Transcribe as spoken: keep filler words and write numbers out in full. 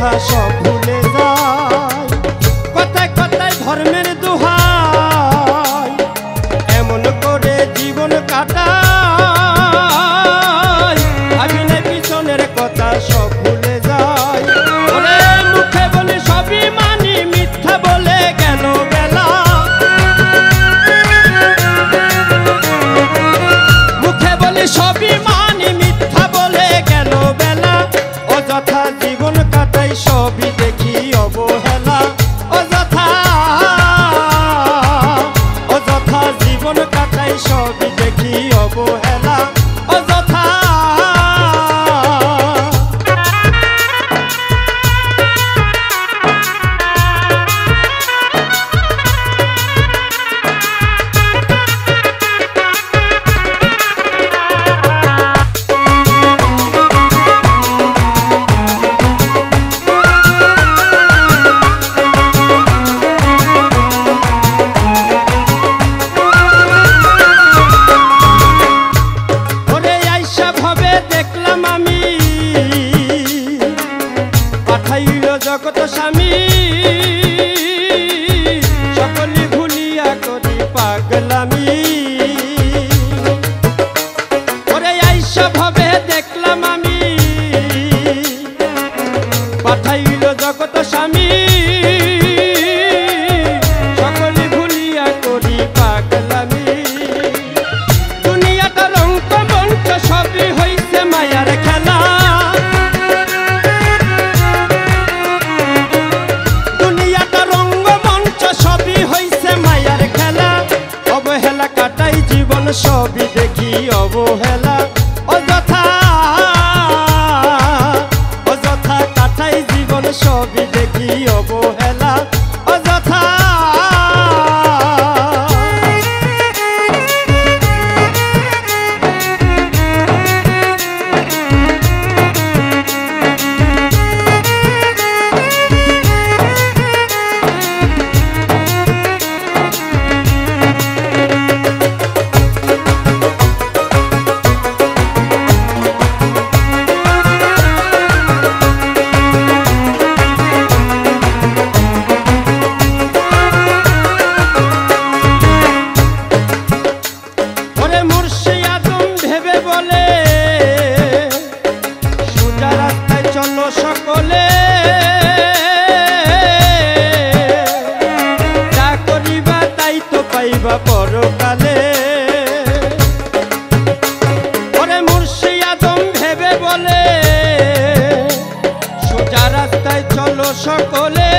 कथा सब भूले जाए कथा कथा धर्मेर दुहाई एमन करे जीवन काटाई अभिनय पिछनेर कथा सब भूले जाए ओरे मुखे बोले सबई मानी मिथ्या बोले गेलो बेला मुखे बोले सबई मानी मिथ्या बोले गेलो बेला ओ जथा जीवन सबी देखी अवहेला अजथा अजथा जीवन काटाई सबी देखी अवहेला अजथा जगत स्वामी सकली भूलिया करी पागलामी भावे देखलाम आमी पाठाइल जगत स्वामी सकली भूलिया करी पागलामी दुनियाटा रंग मंच सबी हईसे मायार खेला जीवन सबी देखी अवहेला अजथा अजथा काटाई जीवन सबी देखी अवहेला अजथा परकाले मुर्शिदाम भेबे बोले सोजा रास्ताय चलो सकले।